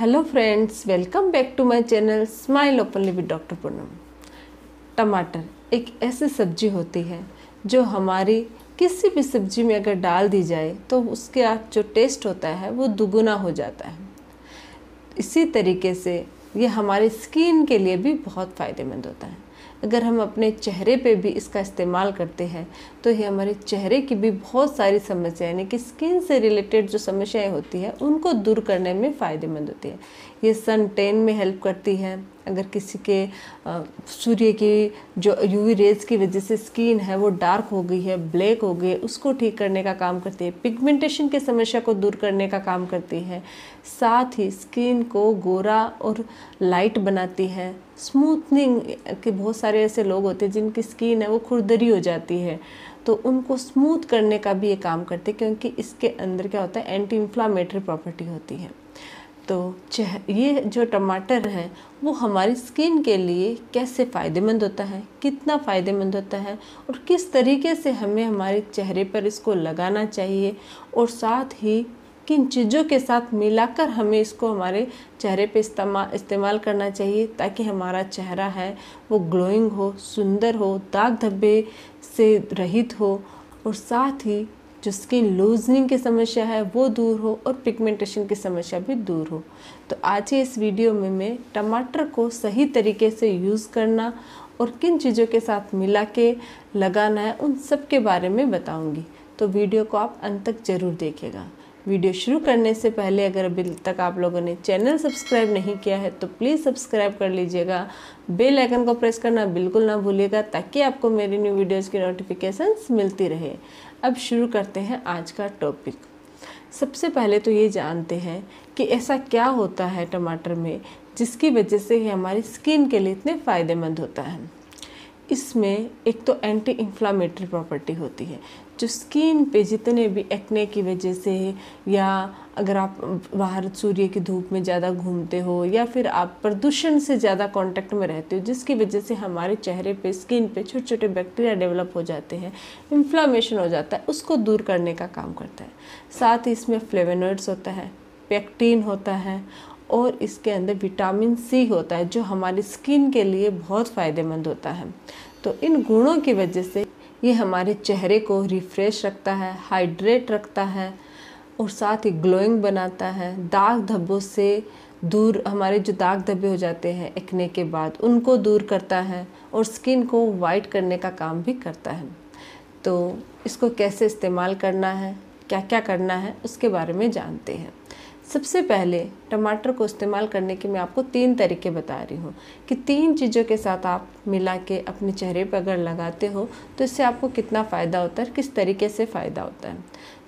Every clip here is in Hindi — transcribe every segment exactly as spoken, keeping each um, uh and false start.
Hello friends, welcome back to my channel smile openly with doctor Poonam. टमाटर एक ऐसी सब्जी होती है जो हमारी किसी भी सब्जी में अगर डाल दी जाए तो उसका जो टेस्ट होता है वो दुगुना हो जाता है। इसी तरीके से ये हमारी स्किन के लिए भी बहुत फ़ायदेमंद होता है। अगर हम अपने चेहरे पे भी इसका इस्तेमाल करते हैं तो ये हमारे चेहरे की भी बहुत सारी समस्याएं यानी कि स्किन से रिलेटेड जो समस्याएं होती है उनको दूर करने में फ़ायदेमंद होती है। ये सन टेन में हेल्प करती है। अगर किसी के सूर्य की जो यूवी रेज की वजह से स्किन है वो डार्क हो गई है, ब्लैक हो गई है, उसको ठीक करने का काम करती है। पिगमेंटेशन की समस्या को दूर करने का काम करती है। साथ ही स्किन को गोरा और लाइट बनाती है। स्मूथनिंग के बहुत सारे ऐसे लोग होते हैं जिनकी स्किन है वो खुरदरी हो जाती है, तो उनको स्मूथ करने का भी ये काम करते हैं, क्योंकि इसके अंदर क्या होता है, एंटी इन्फ्लामेटरी प्रॉपर्टी होती है। तो ये जो टमाटर है वो हमारी स्किन के लिए कैसे फ़ायदेमंद होता है, कितना फ़ायदेमंद होता है और किस तरीके से हमें हमारे चेहरे पर इसको लगाना चाहिए और साथ ही किन चीज़ों के साथ मिलाकर हमें इसको हमारे चेहरे पे इस्तेमाल इस्तेमाल करना चाहिए ताकि हमारा चेहरा है वो ग्लोइंग हो, सुंदर हो, दाग धब्बे से रहित हो और साथ ही जो स्किन लूजनिंग की समस्या है वो दूर हो और पिगमेंटेशन की समस्या भी दूर हो। तो आज के इस वीडियो में मैं टमाटर को सही तरीके से यूज़ करना और किन चीज़ों के साथ मिला के लगाना है उन सब के बारे में बताऊँगी। तो वीडियो को आप अंत तक ज़रूर देखिएगा। वीडियो शुरू करने से पहले अगर अभी तक आप लोगों ने चैनल सब्सक्राइब नहीं किया है तो प्लीज़ सब्सक्राइब कर लीजिएगा। बेल आइकन को प्रेस करना बिल्कुल ना भूलिएगा ताकि आपको मेरी न्यू वीडियोज़ की नोटिफिकेशंस मिलती रहे। अब शुरू करते हैं आज का टॉपिक। सबसे पहले तो ये जानते हैं कि ऐसा क्या होता है टमाटर में जिसकी वजह से ये हमारी स्किन के लिए इतने फ़ायदेमंद होता है। इसमें एक तो एंटी इन्फ्लामेटरी प्रॉपर्टी होती है। जो स्किन पे जितने भी एक्ने की वजह से या अगर आप बाहर सूर्य की धूप में ज़्यादा घूमते हो या फिर आप प्रदूषण से ज़्यादा कांटेक्ट में रहते हो जिसकी वजह से हमारे चेहरे पे स्किन पे छोटे छोटे बैक्टीरिया डेवलप हो जाते हैं, इन्फ्लामेशन हो जाता है, उसको दूर करने का काम करता है। साथ ही इसमें फ्लेवोनॉइड्स होता है, पेक्टिन होता है और इसके अंदर विटामिन सी होता है जो हमारी स्किन के लिए बहुत फ़ायदेमंद होता है। तो इन गुणों की वजह से ये हमारे चेहरे को रिफ़्रेश रखता है, हाइड्रेट रखता है और साथ ही ग्लोइंग बनाता है। दाग धब्बों से दूर, हमारे जो दाग धब्बे हो जाते हैं एक्ने के बाद उनको दूर करता है और स्किन को वाइट करने का काम भी करता है। तो इसको कैसे इस्तेमाल करना है, क्या क्या करना है उसके बारे में जानते हैं। सबसे पहले टमाटर को इस्तेमाल करने के मैं आपको तीन तरीके बता रही हूँ कि तीन चीज़ों के साथ आप मिला के अपने चेहरे पर अगर लगाते हो तो इससे आपको कितना फ़ायदा होता है, किस तरीके से फ़ायदा होता है।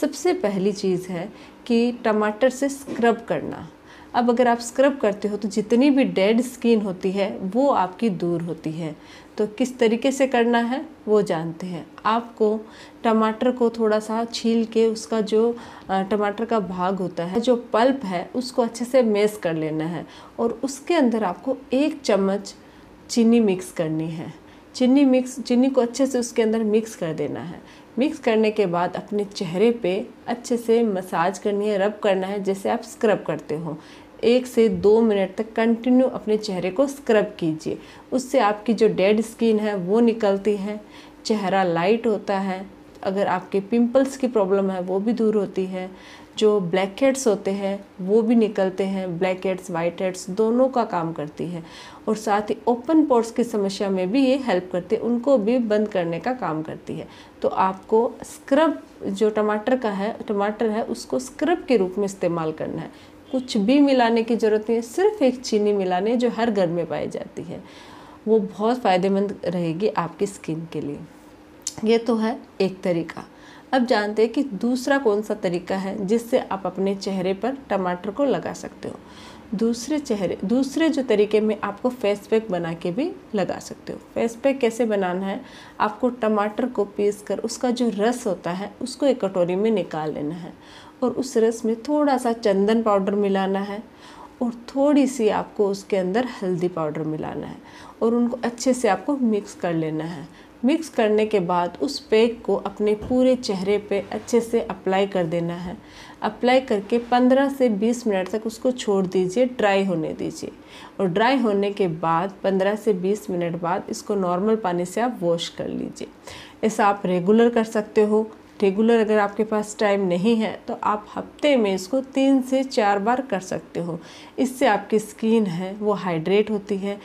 सबसे पहली चीज़ है कि टमाटर से स्क्रब करना। अब अगर आप स्क्रब करते हो तो जितनी भी डेड स्किन होती है वो आपकी दूर होती है। तो किस तरीके से करना है वो जानते हैं। आपको टमाटर को थोड़ा सा छील के उसका जो टमाटर का भाग होता है, जो पल्प है, उसको अच्छे से मैश कर लेना है और उसके अंदर आपको एक चम्मच चीनी मिक्स करनी है। चीनी मिक्स चीनी को अच्छे से उसके अंदर मिक्स कर देना है। मिक्स करने के बाद अपने चेहरे पे अच्छे से मसाज करनी है, रब करना है जैसे आप स्क्रब करते हो। एक से दो मिनट तक कंटिन्यू अपने चेहरे को स्क्रब कीजिए। उससे आपकी जो डेड स्किन है वो निकलती है, चेहरा लाइट होता है। अगर आपके पिंपल्स की प्रॉब्लम है वो भी दूर होती है। जो ब्लैक हेड्स होते हैं वो भी निकलते हैं। ब्लैक हेड्स, वाइट हेड्स दोनों का काम करती है और साथ ही ओपन पोर्स की समस्या में भी ये हेल्प करती है, उनको भी बंद करने का काम करती है। तो आपको स्क्रब जो टमाटर का है टमाटर है उसको स्क्रब के रूप में इस्तेमाल करना है। कुछ भी मिलाने की ज़रूरत नहीं है, सिर्फ एक चीनी मिलाने जो हर घर में पाई जाती है, वो बहुत फ़ायदेमंद रहेगी आपकी स्किन के लिए। ये तो है एक तरीका। अब जानते हैं कि दूसरा कौन सा तरीका है जिससे आप अपने चेहरे पर टमाटर को लगा सकते हो। दूसरे चेहरे दूसरे जो तरीके में आपको फेस पैक बना के भी लगा सकते हो। फेस पैक कैसे बनाना है, आपको टमाटर को पीसकर उसका जो रस होता है उसको एक कटोरी में निकाल लेना है और उस रस में थोड़ा सा चंदन पाउडर मिलाना है और थोड़ी सी आपको उसके अंदर हल्दी पाउडर मिलाना है और उनको अच्छे से आपको मिक्स कर लेना है। मिक्स करने के बाद उस पैक को अपने पूरे चेहरे पे अच्छे से अप्लाई कर देना है। अप्लाई करके पंद्रह से बीस मिनट तक उसको छोड़ दीजिए, ड्राई होने दीजिए। और ड्राई होने के बाद पंद्रह से बीस मिनट बाद इसको नॉर्मल पानी से आप वॉश कर लीजिए। ऐसा आप रेगुलर कर सकते हो। रेगुलर अगर आपके पास टाइम नहीं है तो आप हफ्ते में इसको तीन से चार बार कर सकते हो। इससे आपकी स्किन है वो हाइड्रेट होती है।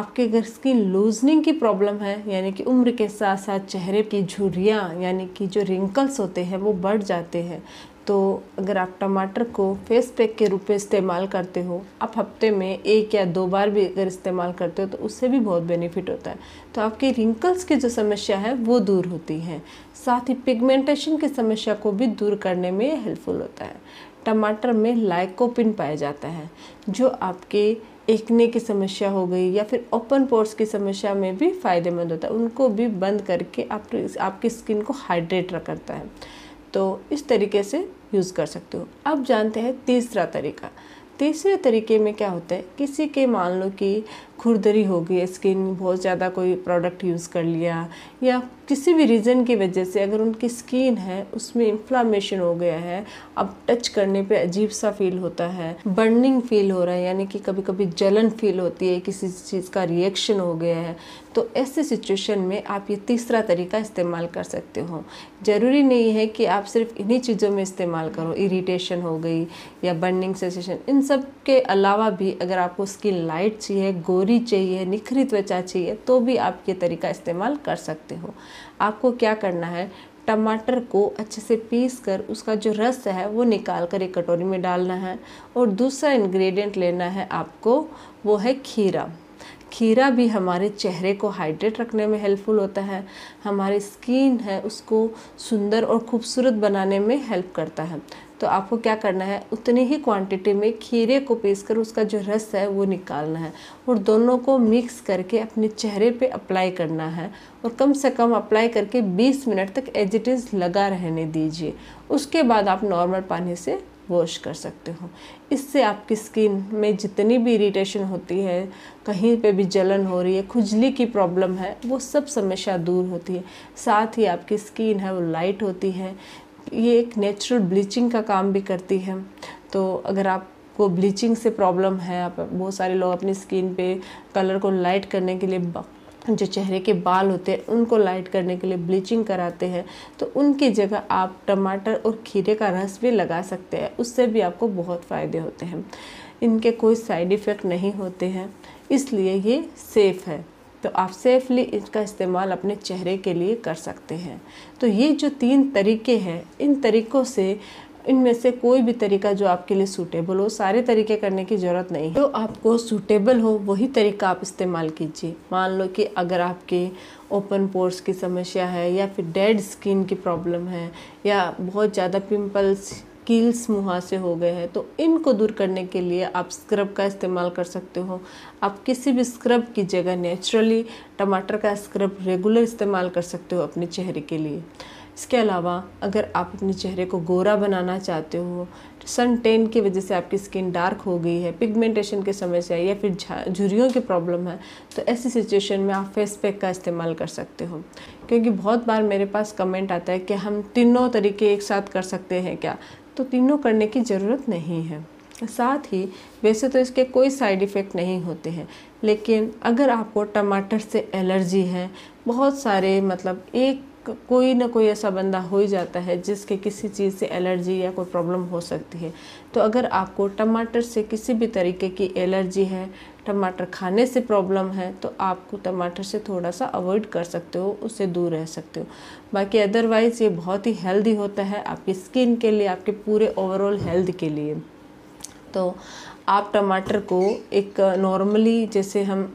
आपके अगर स्किन लूजनिंग की प्रॉब्लम है, यानी कि उम्र के साथ साथ चेहरे की झुर्रियाँ यानी कि जो रिंकल्स होते हैं वो बढ़ जाते हैं, तो अगर आप टमाटर को फेस पैक के रूप में इस्तेमाल करते हो, आप हफ्ते में एक या दो बार भी अगर इस्तेमाल करते हो तो उससे भी बहुत बेनिफिट होता है। तो आपकी रिंकल्स की जो समस्या है वो दूर होती है, साथ ही पिगमेंटेशन की समस्या को भी दूर करने में हेल्पफुल होता है। टमाटर में लाइकोपिन पाया जाता है जो आपके एक्ने की समस्या हो गई या फिर ओपन पोर्स की समस्या में भी फ़ायदेमंद होता है, उनको भी बंद करके आप, आपकी स्किन को हाइड्रेट करता है। तो इस तरीके से यूज़ कर सकते हो। अब जानते हैं तीसरा तरीका। तीसरे तरीके में क्या होता है, किसी के मान लो कि खुरदरी हो गई, स्किन बहुत ज़्यादा कोई प्रोडक्ट यूज़ कर लिया या किसी भी रीज़न की वजह से अगर उनकी स्किन है उसमें इन्फ्लामेशन हो गया है, अब टच करने पे अजीब सा फील होता है, बर्निंग फील हो रहा है, यानी कि कभी कभी जलन फील होती है, किसी चीज़ का रिएक्शन हो गया है, तो ऐसे सिचुएशन में आप ये तीसरा तरीका इस्तेमाल कर सकते हो। ज़रूरी नहीं है कि आप सिर्फ इन्हीं चीज़ों में इस्तेमाल करो। इरीटेशन हो गई या बर्निंग सेंसेशन, इन सब के अलावा भी अगर आपको स्किन लाइट चाहिए, गोरी चाहिए, निखरी त्वचा चाहिए, तो भी आप ये तरीका इस्तेमाल कर सकते हो। आपको क्या करना है, टमाटर को अच्छे से पीस कर उसका जो रस है वो निकाल कर एक कटोरी में डालना है। और दूसरा इंग्रेडिएंट लेना है आपको, वो है खीरा। खीरा भी हमारे चेहरे को हाइड्रेट रखने में हेल्पफुल होता है, हमारी स्किन है उसको सुंदर और खूबसूरत बनाने में हेल्प करता है। तो आपको क्या करना है, उतनी ही क्वांटिटी में खीरे को पीसकर उसका जो रस है वो निकालना है और दोनों को मिक्स करके अपने चेहरे पे अप्लाई करना है। और कम से कम अप्लाई करके बीस मिनट तक एज इट इज़ लगा रहने दीजिए। उसके बाद आप नॉर्मल पानी से वॉश कर सकते हो। इससे आपकी स्किन में जितनी भी इरिटेशन होती है, कहीं पे भी जलन हो रही है, खुजली की प्रॉब्लम है, वो सब समस्या दूर होती है। साथ ही आपकी स्किन है वो लाइट होती है। ये एक नेचुरल ब्लीचिंग का काम भी करती है। तो अगर आप को ब्लीचिंग से प्रॉब्लम है, आप बहुत सारे लोग अपनी स्किन पे कलर को लाइट करने के लिए, जो चेहरे के बाल होते हैं उनको लाइट करने के लिए ब्लीचिंग कराते हैं, तो उनकी जगह आप टमाटर और खीरे का रस भी लगा सकते हैं। उससे भी आपको बहुत फ़ायदे होते हैं। इनके कोई साइड इफ़ेक्ट नहीं होते हैं, इसलिए ये सेफ़ है। तो आप सेफली इसका इस्तेमाल अपने चेहरे के लिए कर सकते हैं। तो ये जो तीन तरीके हैं, इन तरीक़ों से, इनमें से कोई भी तरीका जो आपके लिए सूटेबल हो, सारे तरीके करने की ज़रूरत नहीं है, जो आपको सूटेबल हो वही तरीका आप इस्तेमाल कीजिए। मान लो कि अगर आपके ओपन पोर्स की समस्या है या फिर डेड स्किन की प्रॉब्लम है या बहुत ज़्यादा पिंपल्स, कील्स, मुहासे हो गए हैं, तो इनको दूर करने के लिए आप स्क्रब का इस्तेमाल कर सकते हो। आप किसी भी स्क्रब की जगह नेचुरली टमाटर का स्क्रब रेगुलर इस्तेमाल कर सकते हो अपने चेहरे के लिए। इसके अलावा अगर आप अपने चेहरे को गोरा बनाना चाहते हो, सन टेन की वजह से आपकी स्किन डार्क हो गई है, पिगमेंटेशन की समस्या है या फिर झुर्रियों की प्रॉब्लम है, तो ऐसी सिचुएशन में आप फेस पैक का इस्तेमाल कर सकते हो। क्योंकि बहुत बार मेरे पास कमेंट आता है कि हम तीनों तरीके एक साथ कर सकते हैं क्या, तो तीनों करने की ज़रूरत नहीं है। साथ ही वैसे तो इसके कोई साइड इफ़ेक्ट नहीं होते हैं, लेकिन अगर आपको टमाटर से एलर्जी है, बहुत सारे मतलब एक कोई ना कोई ऐसा बंदा हो ही जाता है जिसके किसी चीज़ से एलर्जी या कोई प्रॉब्लम हो सकती है, तो अगर आपको टमाटर से किसी भी तरीके की एलर्जी है, टमाटर खाने से प्रॉब्लम है, तो आपको टमाटर से थोड़ा सा अवॉइड कर सकते हो, उससे दूर रह सकते हो। बाकी अदरवाइज़ ये बहुत ही हेल्दी होता है आपकी स्किन के लिए, आपके पूरे ओवरऑल हेल्थ के लिए। तो आप टमाटर को एक नॉर्मली, जैसे हम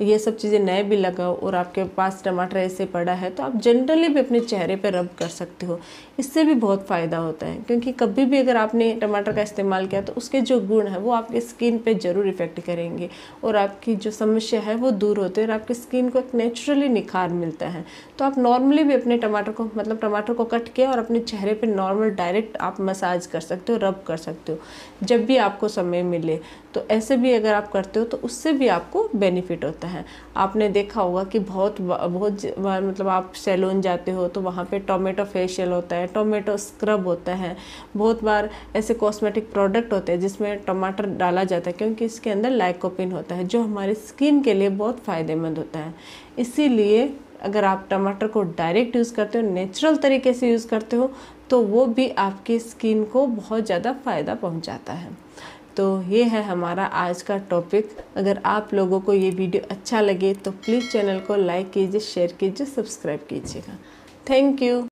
ये सब चीज़ें नए भी लगाओ और आपके पास टमाटर ऐसे पड़ा है, तो आप जनरली भी अपने चेहरे पर रब कर सकते हो। इससे भी बहुत फ़ायदा होता है, क्योंकि कभी भी अगर आपने टमाटर का इस्तेमाल किया तो उसके जो गुण हैं वो आपकी स्किन पे ज़रूर इफ़ेक्ट करेंगे और आपकी जो समस्या है वो दूर होती है और आपकी स्किन को एक नेचुरली निखार मिलता है। तो आप नॉर्मली भी अपने टमाटर को, मतलब टमाटर को कट किया और अपने चेहरे पर नॉर्मल डायरेक्ट आप मसाज कर सकते हो, रब कर सकते हो जब भी आपको समय मिले। तो ऐसे भी अगर आप करते हो तो उससे भी आपको बेनिफिट होता है। आपने देखा होगा कि बहुत बहुत मतलब आप सैलून जाते हो तो वहाँ पे टोमेटो फेशियल होता है, टोमेटो स्क्रब होता है, बहुत बार ऐसे कॉस्मेटिक प्रोडक्ट होते हैं जिसमें टमाटर डाला जाता है क्योंकि इसके अंदर लाइकोपिन होता है जो हमारी स्किन के लिए बहुत फ़ायदेमंद होता है। इसीलिए अगर आप टमाटर को डायरेक्ट यूज़ करते हो, नेचुरल तरीके से यूज़ करते हो, तो वो भी आपकी स्किन को बहुत ज़्यादा फ़ायदा पहुंचाता है। तो ये है हमारा आज का टॉपिक। अगर आप लोगों को ये वीडियो अच्छा लगे तो प्लीज़ चैनल को लाइक कीजिए, शेयर कीजिए, सब्सक्राइब कीजिएगा। Thank you.